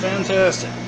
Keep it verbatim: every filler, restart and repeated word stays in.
fantastic.